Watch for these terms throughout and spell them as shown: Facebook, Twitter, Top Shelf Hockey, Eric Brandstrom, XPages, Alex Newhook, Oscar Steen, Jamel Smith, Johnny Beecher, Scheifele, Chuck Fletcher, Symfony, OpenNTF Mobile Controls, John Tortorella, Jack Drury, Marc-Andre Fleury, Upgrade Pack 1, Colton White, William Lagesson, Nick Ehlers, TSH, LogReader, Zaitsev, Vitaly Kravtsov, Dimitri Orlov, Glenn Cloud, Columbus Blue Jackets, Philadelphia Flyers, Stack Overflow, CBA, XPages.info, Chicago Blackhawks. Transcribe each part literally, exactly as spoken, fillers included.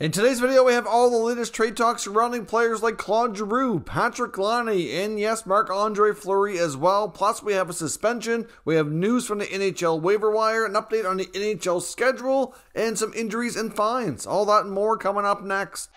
In today's video, we have all the latest trade talks surrounding players like Claude Giroux, Patrik Laine, and yes, Marc-Andre Fleury as well. Plus, we have a suspension, we have news from the N H L waiver wire, an update on the N H L schedule, and some injuries and fines. All that and more coming up next.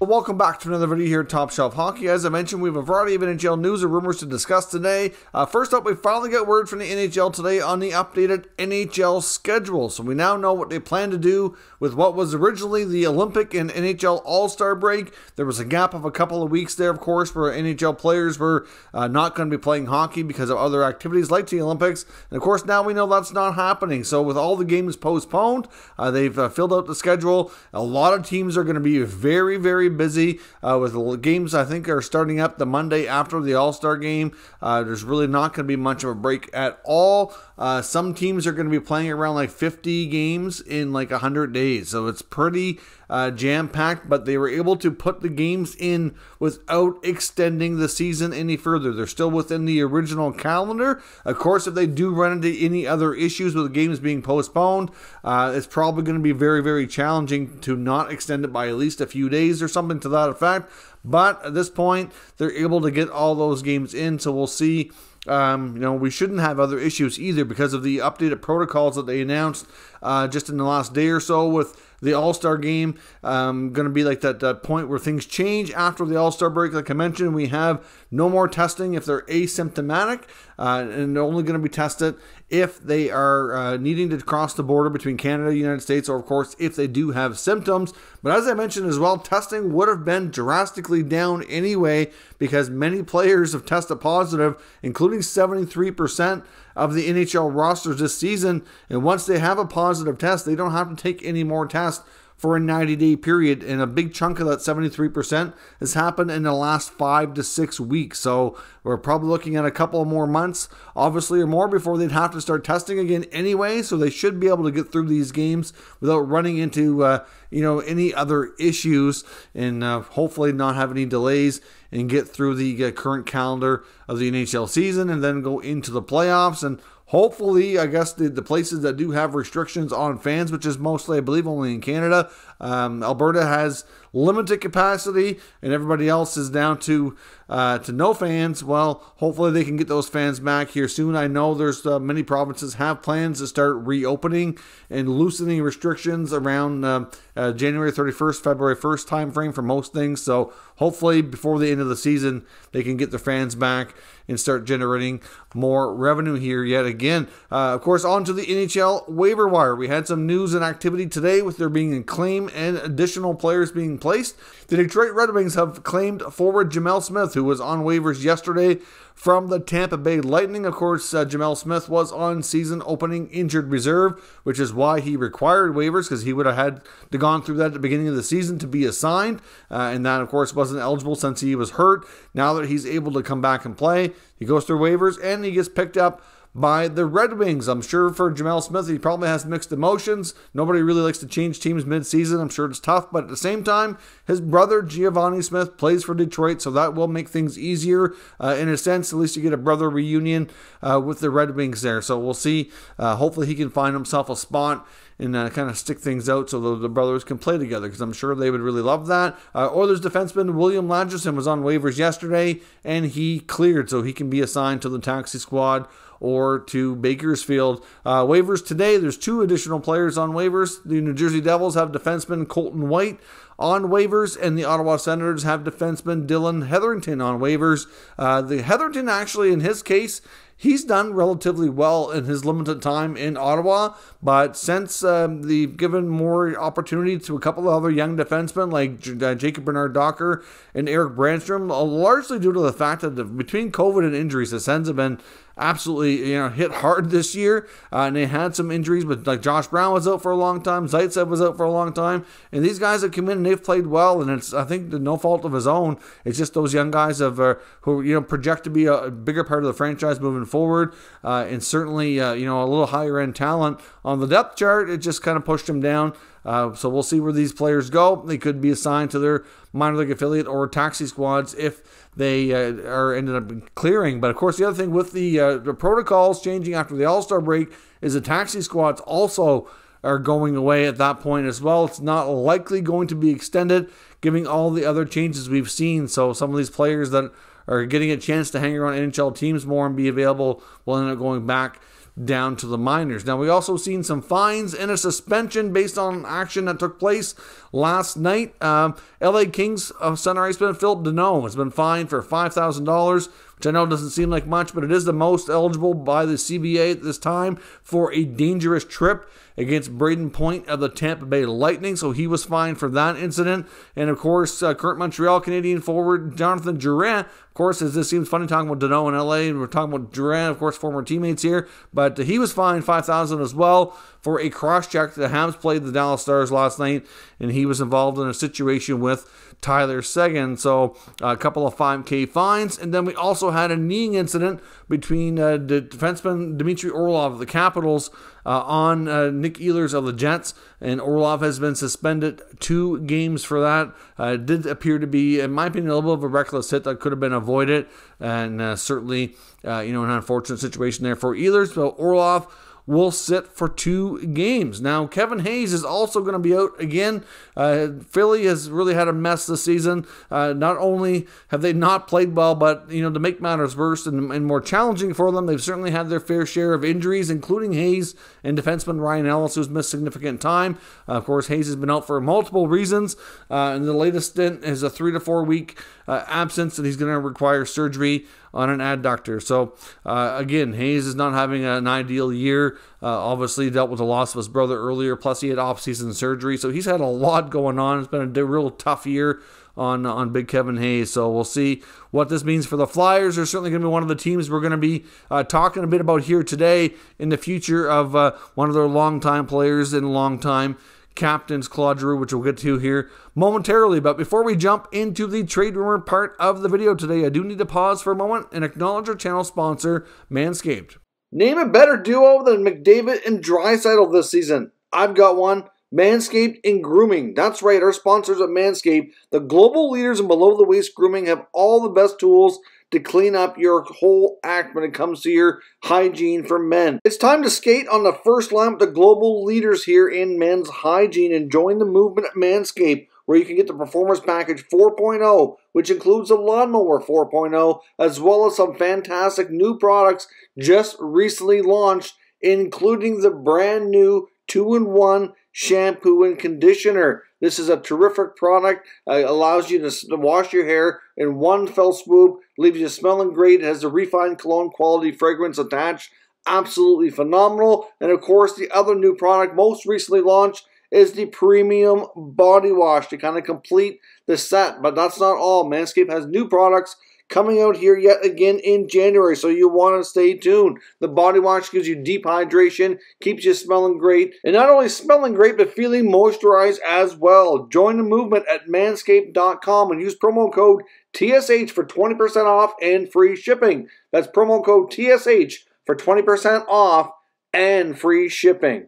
Well, welcome back to another video here at Top Shelf Hockey. As I mentioned, we have a variety of N H L news and rumors to discuss today. Uh, first up, we finally got word from the N H L today on the updated N H L schedule. So we now know what they plan to do with what was originally the Olympic and N H L All-Star break. There was a gap of a couple of weeks there, of course, where N H L players were uh, not going to be playing hockey because of other activities like the Olympics. And of course, now we know that's not happening. So with all the games postponed, uh, they've uh, filled out the schedule. A lot of teams are going to be very, very busy uh, with the games. I think are starting up the Monday after the All-Star game. Uh, there's really not going to be much of a break at all. Uh, some teams are going to be playing around like fifty games in like one hundred days, so it's pretty uh, jam-packed, but they were able to put the games in without extending the season any further. They're still within the original calendar. Of course, if they do run into any other issues with games being postponed, uh, it's probably going to be very, very challenging to not extend it by at least a few days or so. Something to that effect, but at this point they're able to get all those games in, so we'll see. Um, you know, we shouldn't have other issues either because of the updated protocols that they announced uh, just in the last day or so with the All-Star game. Um, going to be like that, that point where things change after the All-Star break. Like I mentioned, we have no more testing if they're asymptomatic, uh, and they're only going to be tested if they are uh, needing to cross the border between Canada and the United States, or of course if they do have symptoms. But as I mentioned as well, testing would have been drastically down anyway because many players have tested positive, including seventy-three percent of the N H L rosters this season, and once they have a positive test, they don't have to take any more tests for a ninety-day period, and a big chunk of that seventy-three percent has happened in the last five to six weeks. So we're probably looking at a couple more months, obviously, or more before they'd have to start testing again anyway. So they should be able to get through these games without running into uh, you know, any other issues, and uh, hopefully not have any delays and get through the uh, current calendar of the N H L season and then go into the playoffs. And hopefully, I guess the, the places that do have restrictions on fans, which is mostly, I believe, only in Canada. Um, Alberta has limited capacity, and everybody else is down to uh, to no fans. Well, hopefully they can get those fans back here soon. I know there's uh, many provinces have plans to start reopening and loosening restrictions around uh, uh, January thirty-first, February first timeframe for most things. So hopefully before the end of the season, they can get their fans back and start generating more revenue here yet again. Uh, of course, on to the N H L waiver wire. We had some news and activity today with there being a claim and additional players being placed. The Detroit Red Wings have claimed forward Jamel Smith, who was on waivers yesterday from the Tampa Bay Lightning. Of course, uh, Jamel Smith was on season opening injured reserve, which is why he required waivers, because he would have had to gone through that at the beginning of the season to be assigned. Uh, and that, of course, wasn't eligible since he was hurt. Now that he's able to come back and play, he goes through waivers and he gets picked up by the Red Wings. I'm sure for Jamel Smith, he probably has mixed emotions. Nobody really likes to change teams mid-season. I'm sure it's tough, but at the same time, his brother Giovanni Smith plays for Detroit, so that will make things easier uh, in a sense. At least you get a brother reunion uh, with the Red Wings there. So we'll see. Uh, hopefully he can find himself a spot and uh, kind of stick things out so the brothers can play together, because I'm sure they would really love that. Uh, Oilers defenseman William Lagesson was on waivers yesterday, and he cleared, so he can be assigned to the taxi squad or to Bakersfield. Uh, waivers today, there's two additional players on waivers. The New Jersey Devils have defenseman Colton White on waivers, and the Ottawa Senators have defenseman Dylan Hetherington on waivers. Uh, the Hetherington, actually, in his case, he's done relatively well in his limited time in Ottawa, but since um, they've given more opportunity to a couple of other young defensemen like J uh, Jacob Bernard-Docker and Eric Brandstrom, uh, largely due to the fact that the, between COVID and injuries, the Sens have been absolutely, you know, hit hard this year, uh, and they had some injuries. But like Josh Brown was out for a long time, Zaitsev was out for a long time, and these guys have come in and they've played well, and it's, I think, no fault of his own. It's just those young guys have uh, who you know project to be a, a bigger part of the franchise moving forward, uh, and certainly uh, you know, a little higher end talent on the depth chart. It just kind of pushed him down. Uh, so we'll see where these players go. They could be assigned to their minor league affiliate or taxi squads if they uh, are ended up clearing. But of course, the other thing with the, uh, the protocols changing after the All-Star break is the taxi squads also are going away at that point as well. It's not likely going to be extended, giving all the other changes we've seen. So some of these players that are getting a chance to hang around N H L teams more and be available will end up going back down to the minors. Now, we also seen some fines and a suspension based on action that took place last night. Um, L A Kings uh, center iceman Phillip Danault has been fined for five thousand dollars, which I know doesn't seem like much, but it is the most eligible by the C B A at this time for a dangerous trip against Braden Point of the Tampa Bay Lightning. So he was fined for that incident. And of course, uh, current Montreal Canadian forward Jonathan Drouin, of course, as this seems funny talking about Danault in L A, and we're talking about Drouin, of course, former teammates here, but he was fined five thousand dollars as well for a cross-check. The Habs played the Dallas Stars last night, and he was involved in a situation with Tyler Seguin. So a couple of five K fines. And then we also had a kneeing incident between uh, the defenseman Dimitri Orlov of the Capitals uh, on uh, Nick Ehlers of the Jets, and Orlov has been suspended two games for that. Uh, it did appear to be, in my opinion, a little bit of a reckless hit that could have been avoided, and uh, certainly uh, you know, an unfortunate situation there for Ehlers. So Orlov will sit for two games. Now, Kevin Hayes is also going to be out again. Uh, Philly has really had a mess this season. Uh, not only have they not played well, but, you know, to make matters worse and, and more challenging for them, they've certainly had their fair share of injuries, including Hayes and defenseman Ryan Ellis, who's missed significant time. Uh, of course, Hayes has been out for multiple reasons, uh, and the latest stint is a three to four week uh, absence, and he's going to require surgery on an adductor. So uh, again, Hayes is not having an ideal year. Uh, obviously dealt with the loss of his brother earlier, plus he had off-season surgery. So he's had a lot going on. It's been a real tough year on, on Big Kevin Hayes. So we'll see what this means for the Flyers. They're certainly going to be one of the teams we're going to be uh, talking a bit about here today in the future of uh, one of their longtime players and longtime captains, Claude Giroux, which we'll get to here momentarily. But before we jump into the trade rumor part of the video today, I do need to pause for a moment and acknowledge our channel sponsor, Manscaped. Name a better duo than McDavid and Draisaitl this season. I've got one. Manscaped and Grooming. That's right, our sponsors at Manscaped, the global leaders in below-the-waist grooming, have all the best tools to clean up your whole act when it comes to your hygiene for men. It's time to skate on the first line with the global leaders here in men's hygiene and join the movement at Manscaped, where you can get the Performance Package four point oh, which includes a Lawnmower four point oh, as well as some fantastic new products just recently launched, including the brand new two in one shampoo and conditioner. This is a terrific product. It uh, allows you to, to wash your hair in one fell swoop, leaves you smelling great, has the refined cologne quality fragrance attached. Absolutely phenomenal. And of course, the other new product most recently launched is the premium body wash to kind of complete the set. But that's not all. Manscaped has new products coming out here yet again in January, so you want to stay tuned. The body wash gives you deep hydration, keeps you smelling great, and not only smelling great, but feeling moisturized as well. Join the movement at manscaped dot com and use promo code T S H for twenty percent off and free shipping. That's promo code T S H for twenty percent off and free shipping.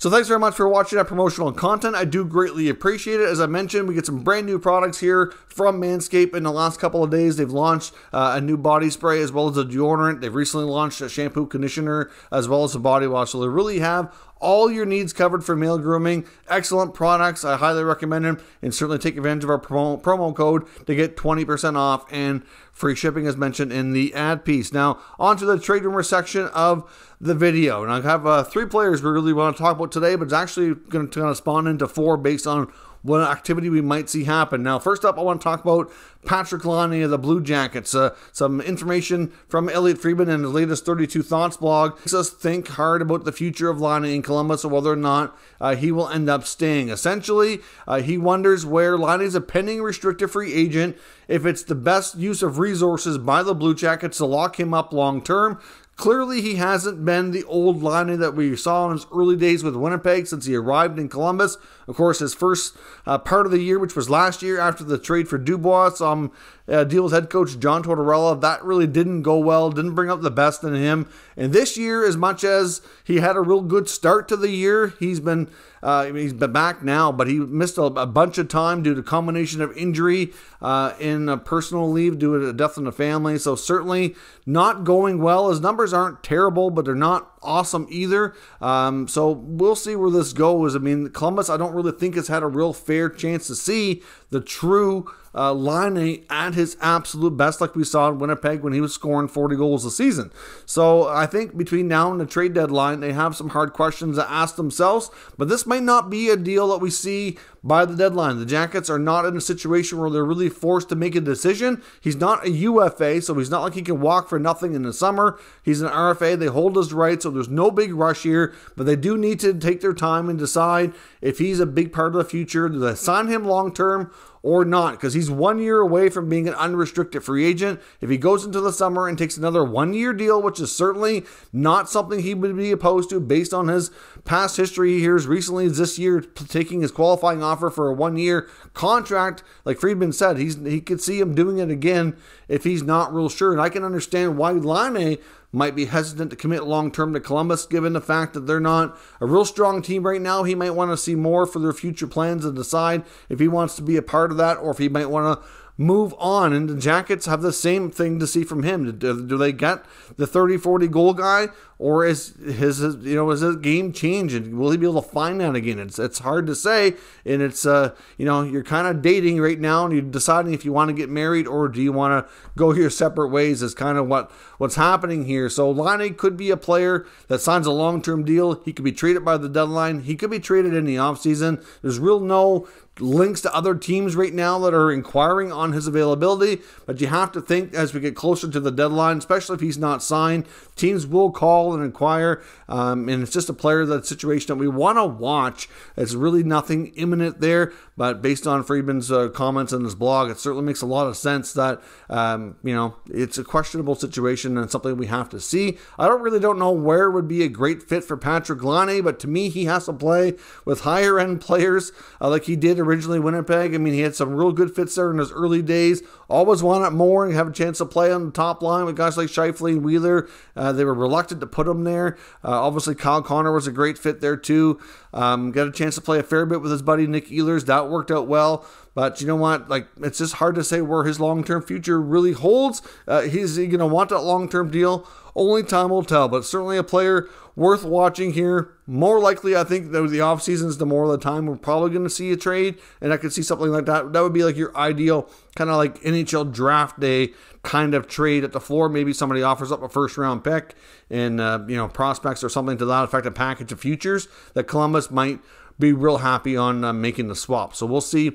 So thanks very much for watching that promotional content. I do greatly appreciate it. As I mentioned, we get some brand new products here from Manscaped. In the last couple of days, they've launched uh, a new body spray as well as a deodorant. They've recently launched a shampoo, conditioner, as well as a body wash. So they really have all your needs covered for male grooming. Excellent products. I highly recommend them, and certainly take advantage of our promo, promo code to get twenty percent off and free shipping, as mentioned in the ad piece. Now, onto the trade rumor section of the video. And I have uh, three players we really want to talk about today, but it's actually going to kind of spawn into four based on what activity we might see happen. Now, first up, I want to talk about Patrik Laine of the Blue Jackets. Uh, some information from Elliot Friedman in his latest thirty-two Thoughts blog makes us think hard about the future of Laine in Columbus and whether or not uh, he will end up staying. Essentially, uh, he wonders where Laine is a pending restricted free agent, if it's the best use of resources by the Blue Jackets to lock him up long term. Clearly, he hasn't been the old Laine that we saw in his early days with Winnipeg since he arrived in Columbus. Of course, his first uh, part of the year, which was last year after the trade for Dubois, saw him uh, deal with head coach John Tortorella. That really didn't go well, didn't bring up the best in him. And this year, as much as he had a real good start to the year, he's been uh, he's been back now, but he missed a, a bunch of time due to a combination of injury uh, in a personal leave due to a death in the family. So certainly not going well. His numbers aren't terrible, but they're not awesome either. Um, so we'll see where this goes. I mean, Columbus, I don't really think has had a real fair chance to see the true uh, Laine at his absolute best, like we saw in Winnipeg when he was scoring forty goals a season. So I think between now and the trade deadline, they have some hard questions to ask themselves, but this might not be a deal that we see by the deadline. The Jackets are not in a situation where they're really forced to make a decision. He's not a U F A, so he's not like he can walk for nothing in the summer. He's an R F A. They hold his rights, so there's no big rush here, but they do need to take their time and decide if he's a big part of the future. Do they sign him long-term or not? Because he's one year away from being an unrestricted free agent. If he goes into the summer and takes another one-year deal, which is certainly not something he would be opposed to based on his past history here as recently as this year, taking his qualifying offer for a one-year contract. Like Friedman said, he's he could see him doing it again if he's not real sure. And I can understand why Laine might be hesitant to commit long-term to Columbus, given the fact that they're not a real strong team right now. He might want to see more for their future plans and decide if he wants to be a part of that or if he might want to move on. And the Jackets have the same thing to see from him. Do they get the thirty forty goal guy, or is his, his you know, is his game changing? Will he be able to find that again? It's it's hard to say, and it's uh you know, you're kind of dating right now, and you're deciding if you want to get married or do you want to go your separate ways. Is kind of what what's happening here. So Laine could be a player that signs a long-term deal. He could be traded by the deadline. He could be traded in the offseason. There's real no links to other teams right now that are inquiring on his availability, but you have to think as we get closer to the deadline, especially if he's not signed, teams will call and inquire, um, and it's just a player that situation that we want to watch. It's really nothing imminent there, but based on Friedman's uh, comments in his blog, it certainly makes a lot of sense that um, you know, it's a questionable situation and something we have to see. I don't really don't know where would be a great fit for Patrik Laine, but to me, he has to play with higher end players uh, like he did originally Winnipeg. I mean, he had some real good fits there in his early days. Always wanted more and have a chance to play on the top line with guys like Scheifele and Wheeler. Uh, they were reluctant to put him there. Uh, obviously, Kyle Connor was a great fit there too. Um, got a chance to play a fair bit with his buddy Nick Ehlers. That worked out well. But you know what? Like, it's just hard to say where his long-term future really holds. Uh, he's going to want that long-term deal. Only time will tell, but certainly a player worth watching here. More likely, I think, that the off seasons, the more of the time we're probably going to see a trade, and I could see something like that. That would be like your ideal kind of like N H L draft day kind of trade at the floor. Maybe somebody offers up a first-round pick and uh, you know, prospects or something to that effect, a package of futures that Columbus might be real happy on uh, making the swap. So we'll see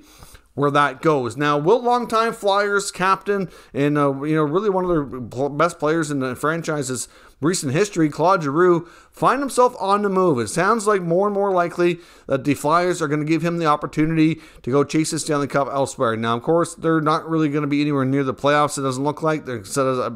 where that goes. Now, Will, longtime Flyers captain and uh, you know, really one of the best players in the franchise's recent history, Claude Giroux, find himself on the move. It sounds like more and more likely that the Flyers are going to give him the opportunity to go chase the Stanley Cup elsewhere. Now, of course, they're not really going to be anywhere near the playoffs. It doesn't look like. They're,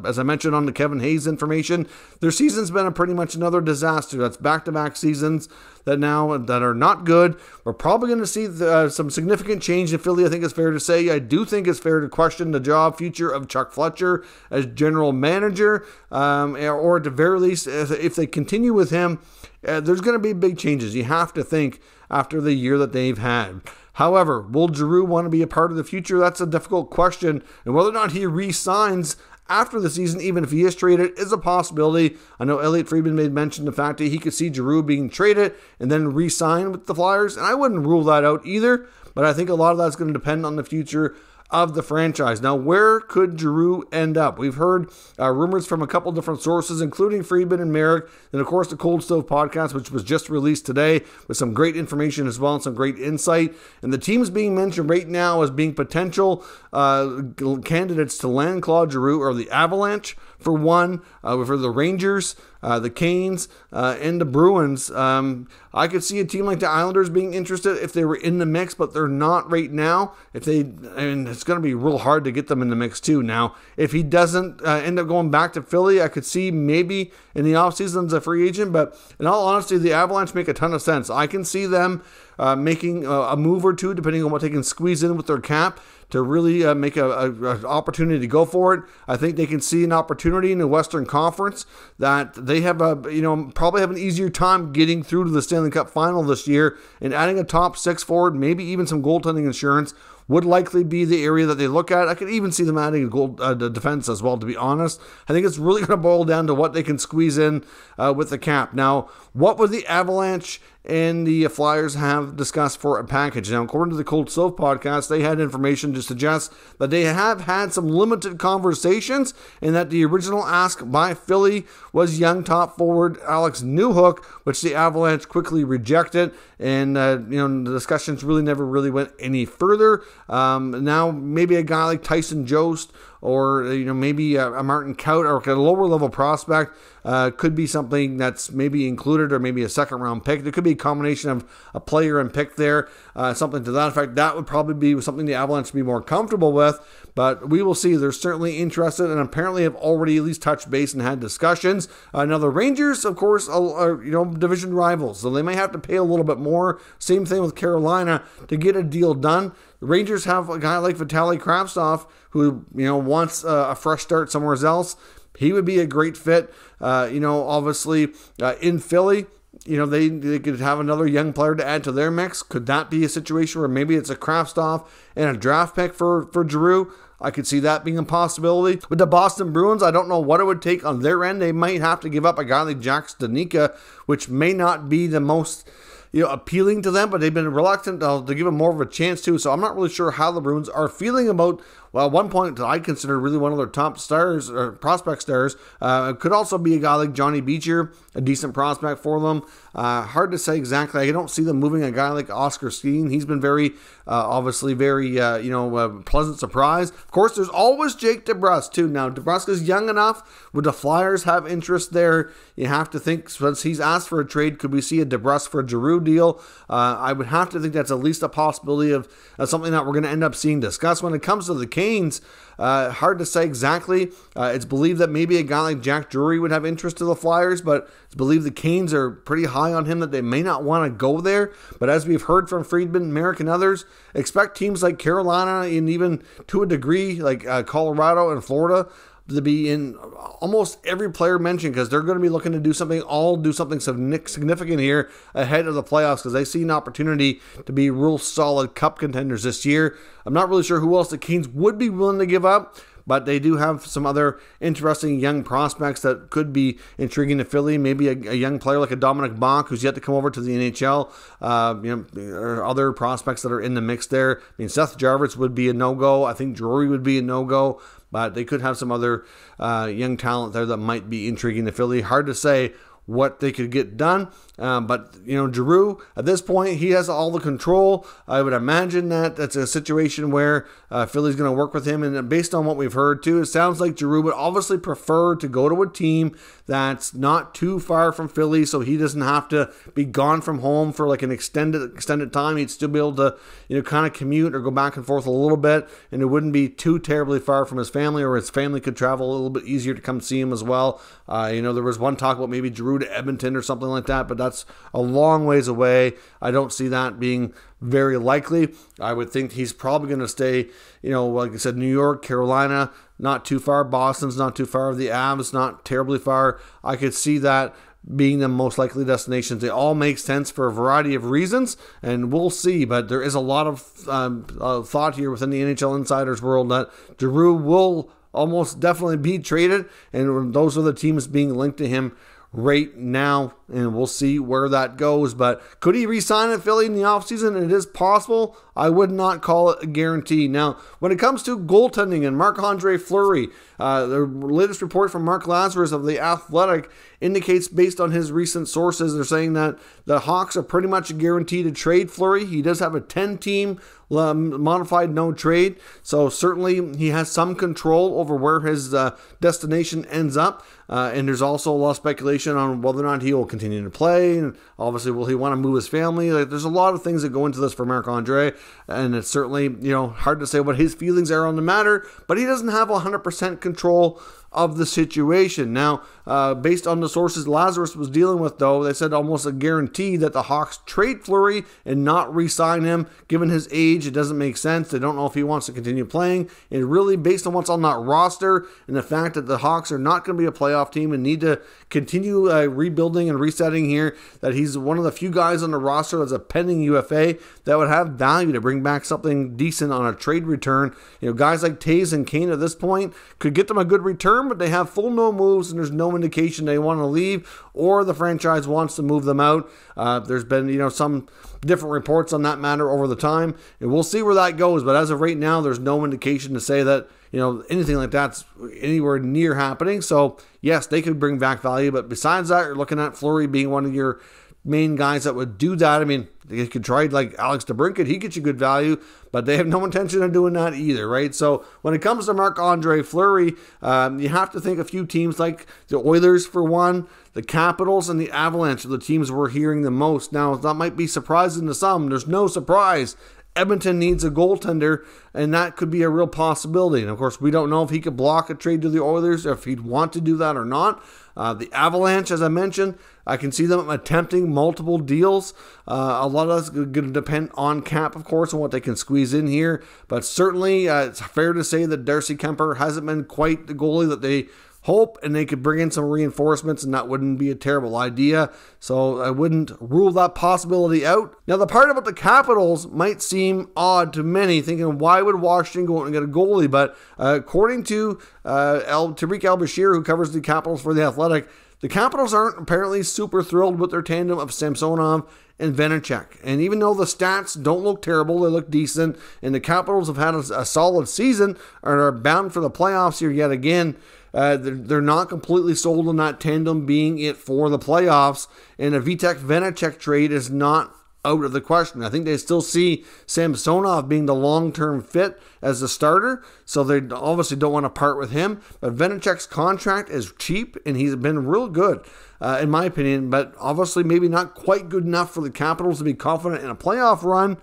as I mentioned on the Kevin Hayes information, their season's been a pretty much another disaster. That's back-to-back seasons that now that are not good. We're probably going to see the, uh, some significant change in Philly. I think it's fair to say. I do think it's fair to question the job future of Chuck Fletcher as general manager, um, or at the very least, if they continue with him, uh, there's going to be big changes. You have to think after the year that they've had. However, will Giroux want to be a part of the future? That's a difficult question, and whether or not he re-signs after the season, even if he is traded, is a possibility. I know Elliot Friedman made mention of the fact that he could see Giroux being traded and then re-sign with the Flyers, and I wouldn't rule that out either, but I think a lot of that's going to depend on the future of the franchise. Now, where could Giroux end up? We've heard uh, rumors from a couple different sources, including Friedman and Merrick, and of course the Cold Stove podcast, which was just released today with some great information as well and some great insight. And the teams being mentioned right now as being potential uh, candidates to land Claude Giroux are the Avalanche, for one, uh, for the Rangers, uh, the Canes, uh, and the Bruins. Um, I could see a team like the Islanders being interested if they were in the mix, but they're not right now. If they, and it's going to be real hard to get them in the mix too. Now, if he doesn't uh, end up going back to Philly, I could see maybe in the offseason as a free agent. But in all honesty, the Avalanche make a ton of sense. I can see them uh, making a, a move or two, depending on what they can squeeze in with their cap, to really uh, make a, a, a opportunity to go for it. I think they can see an opportunity in the Western Conference that they have a you know probably have an easier time getting through to the Stanley Cup final this year, and adding a top six forward, maybe even some goaltending insurance, would likely be the area that they look at. I could even see them adding a goal uh, defense as well, to be honest. I think it's really going to boil down to what they can squeeze in uh, with the cap. Now, what would the Avalanche and the Flyers have discussed for a package? Now, according to the Cold Stove podcast, they had information to suggest that they have had some limited conversations and that the original ask by Philly was young top forward Alex Newhook, which the Avalanche quickly rejected, and uh, you know the discussions really never really went any further. Um, now, maybe a guy like Tyson Jost or you know maybe a, a Martin Kaut or a lower level prospect uh, could be something that's maybe included, or maybe a second round pick. There could be a combination of a player and pick there, uh, something to that effect. That would probably be something the Avalanche would be more comfortable with, but we will see. They're certainly interested and apparently have already at least touched base and had discussions. Uh, now the Rangers, of course, are, are you know division rivals, so they may have to pay a little bit more. Same thing with Carolina to get a deal done. The Rangers have a guy like Vitaly Kravtsov who, you know, wants uh, a fresh start somewhere else. He would be a great fit, uh, you know, obviously uh, in Philly. You know, they, they could have another young player to add to their mix. Could that be a situation where maybe it's a Kravtsov and a draft pick for, for Giroux? I could see that being a possibility. With the Boston Bruins, I don't know what it would take on their end. They might have to give up a guy like Jack Stanica, which may not be the most... you know, appealing to them, but they've been reluctant to, to give him more of a chance to, so I'm not really sure how the Bruins are feeling about, well, at one point I consider really one of their top stars, or prospect stars. Uh, it could also be a guy like Johnny Beecher, a decent prospect for them. Uh, hard to say exactly. I don't see them moving a guy like Oscar Steen. He's been very, uh, obviously very, uh, you know, uh, pleasant surprise. Of course, there's always Jake DeBrusque, too. Now, DeBrusque is young enough. Would the Flyers have interest there? You have to think, since he's asked for a trade, could we see a DeBrusque for a Giroux deal? Uh, I would have to think that's at least a possibility of, of something that we're going to end up seeing discussed. When it comes to the Canes, uh, hard to say exactly. Uh, it's believed that maybe a guy like Jack Drury would have interest to the Flyers, but it's believed the Canes are pretty high on him, that they may not want to go there. But as we've heard from Friedman, Merrick, and others, expect teams like Carolina and even to a degree like uh, Colorado and Florida to be in almost every player mentioned, because they're going to be looking to do something, all do something significant here ahead of the playoffs, because they see an opportunity to be real solid cup contenders this year. I'm not really sure who else the Canes would be willing to give up, but they do have some other interesting young prospects that could be intriguing to Philly. Maybe a, a young player like a Dominic Bonk, who's yet to come over to the N H L. Uh, you know, or other prospects that are in the mix there. I mean, Seth Jarvis would be a no-go. I think Drury would be a no-go. But they could have some other uh, young talent there that might be intriguing to Philly. Hard to say what they could get done. Um, but, you know, Giroux, at this point, he has all the control. I would imagine that that's a situation where uh, Philly's going to work with him. And based on what we've heard, too, it sounds like Giroux would obviously prefer to go to a team that's not too far from Philly, so he doesn't have to be gone from home for like an extended extended time. He'd still be able to, you know, kind of commute or go back and forth a little bit, and it wouldn't be too terribly far from his family, or his family could travel a little bit easier to come see him as well. Uh, you know, there was one talk about maybe Giroux to Edmonton or something like that, but that's a long ways away. I don't see that being very likely. I would think he's probably going to stay, you know, like I said, New York, Carolina, not too far. Boston's not too far. The Avs, not terribly far. I could see that being the most likely destinations. They all make sense for a variety of reasons, and we'll see. But there is a lot of um, uh, thought here within the N H L insiders world that Giroux will almost definitely be traded, and those are the teams being linked to him right now, and we'll see where that goes. But could he re-sign at Philly in the offseason? It is possible. I would not call it a guarantee. Now, when it comes to goaltending and Marc-Andre Fleury, uh, the latest report from Mark Lazarus of The Athletic indicates, based on his recent sources, they're saying that the Hawks are pretty much guaranteed to trade Fleury. He does have a ten-team um, modified no-trade, so certainly he has some control over where his uh, destination ends up. Uh, and there's also a lot of speculation on whether or not he will continue to play, and obviously will he want to move his family. Like, there's a lot of things that go into this for Marc-Andre, and it's certainly, you know, hard to say what his feelings are on the matter, but he doesn't have one hundred percent control of the situation. Now, uh, based on the sources Lazarus was dealing with, though, they said almost a guarantee that the Hawks trade Fleury and not re-sign him. Given his age, it doesn't make sense. They don't know if he wants to continue playing. And really, based on what's on that roster and the fact that the Hawks are not going to be a playoff team and need to continue uh, rebuilding and resetting here, that he's one of the few guys on the roster that's a pending U F A that would have value to bring back something decent on a trade return. You know, guys like Taves and Kane at this point could get them a good return, but they have full no moves and there's no indication they want to leave or the franchise wants to move them out. Uh, there's been, you know, some different reports on that matter over the time, and we'll see where that goes. But as of right now, there's no indication to say that, you know, anything like that's anywhere near happening. So yes, they could bring back value, but besides that, you're looking at Fleury being one of your main guys that would do that. I mean, they could try like Alex DeBrincat, he gets you good value, but they have no intention of doing that either, right? So when it comes to Marc-Andre Fleury, um, you have to think a few teams like the Oilers for one, the Capitals and the Avalanche are the teams we're hearing the most. Now, that might be surprising to some. There's no surprise. Edmonton needs a goaltender, and that could be a real possibility. And, of course, we don't know if he could block a trade to the Oilers, if he'd want to do that or not. Uh, the Avalanche, as I mentioned, I can see them attempting multiple deals. Uh, a lot of that's going to depend on cap, of course, and what they can squeeze in here. But certainly uh, it's fair to say that Darcy Kemper hasn't been quite the goalie that they hope, and they could bring in some reinforcements, and that wouldn't be a terrible idea. So I wouldn't rule that possibility out. Now, the part about the Capitals might seem odd to many, thinking why would Washington go out and get a goalie? But uh, according to uh, El Tariq El-Bashir, who covers the Capitals for The Athletic, the Capitals aren't apparently super thrilled with their tandem of Samsonov and Vanecek. And even though the stats don't look terrible, they look decent, and the Capitals have had a, a solid season and are bound for the playoffs here yet again, Uh, they're, they're not completely sold on that tandem being it for the playoffs, and a Vitek Vanecek trade is not out of the question. I think they still see Samsonov being the long-term fit as a starter, so they obviously don't want to part with him. But Vanecek's contract is cheap, and he's been real good, uh, in my opinion, but obviously maybe not quite good enough for the Capitals to be confident in a playoff run.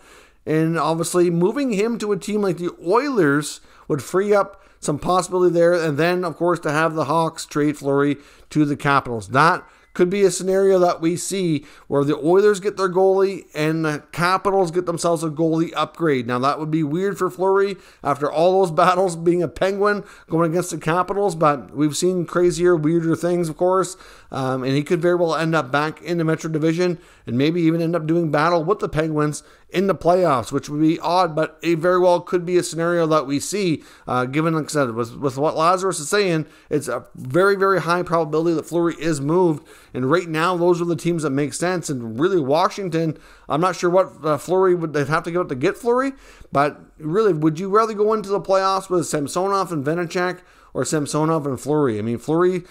And obviously moving him to a team like the Oilers would free up some possibility there. And then, of course, to have the Hawks trade Fleury to the Capitals. That could be a scenario that we see where the Oilers get their goalie and the Capitals get themselves a goalie upgrade. Now, that would be weird for Fleury after all those battles being a Penguin going against the Capitals, but we've seen crazier, weirder things, of course, um, and he could very well end up back in the Metro Division and maybe even end up doing battle with the Penguins in the playoffs, which would be odd, but it very well could be a scenario that we see, uh, given, like I said, with, with what Lazarus is saying, it's a very, very high probability that Fleury is moved. And right now, those are the teams that make sense. And really, Washington, I'm not sure what uh, Fleury would they'd have to go to get Fleury. But really, would you rather go into the playoffs with Samsonov and Vanecek or Samsonov and Fleury? I mean, Fleury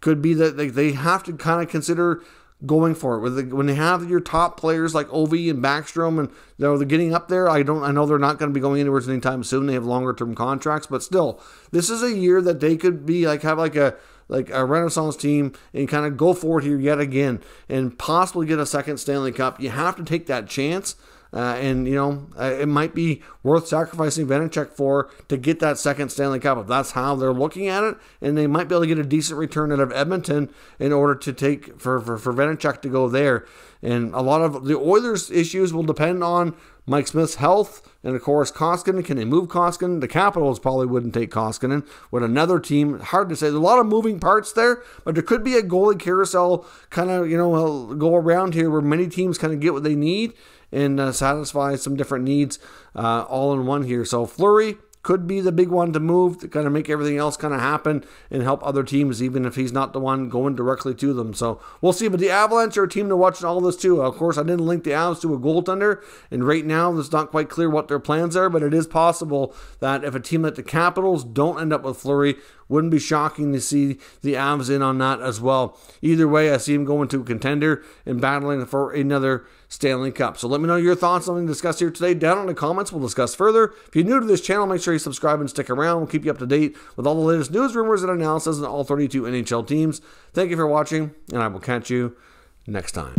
could be that they, they have to kind of consider going for it. When they have your top players like Ovi and Backstrom and they're getting up there, I don't. I know they're not going to be going anywhere anytime soon. They have longer-term contracts. But still, this is a year that they could be like have like a... like a Renaissance team and kind of go forward here yet again and possibly get a second Stanley Cup. You have to take that chance. Uh, and, you know, uh, it might be worth sacrificing Vanecek for to get that second Stanley Cup if that's how they're looking at it. And they might be able to get a decent return out of Edmonton in order to take for, for, for Vanecek to go there. And a lot of the Oilers' issues will depend on Mike Smith's health and, of course, Koskinen. Can they move Koskinen? The Capitals probably wouldn't take Koskinen with another team. Hard to say. There's a lot of moving parts there, but there could be a goalie carousel kind of, you know, go around here where many teams kind of get what they need and uh, satisfy some different needs uh, all in one here. So Fleury could be the big one to move to kind of make everything else kind of happen and help other teams, even if he's not the one going directly to them. So we'll see. But the Avalanche are a team to watch in all this too. Of course, I didn't link the Avs to a goaltender, and right now it's not quite clear what their plans are, but it is possible that if a team like the Capitals don't end up with Fleury, wouldn't be shocking to see the Avs in on that as well. Either way, I see him going to a contender and battling for another Stanley Cup. So let me know your thoughts on something discussed here today. Down in the comments, we'll discuss further. If you're new to this channel, make sure you subscribe and stick around. We'll keep you up to date with all the latest news, rumors, and analysis on all thirty-two N H L teams. Thank you for watching, and I will catch you next time.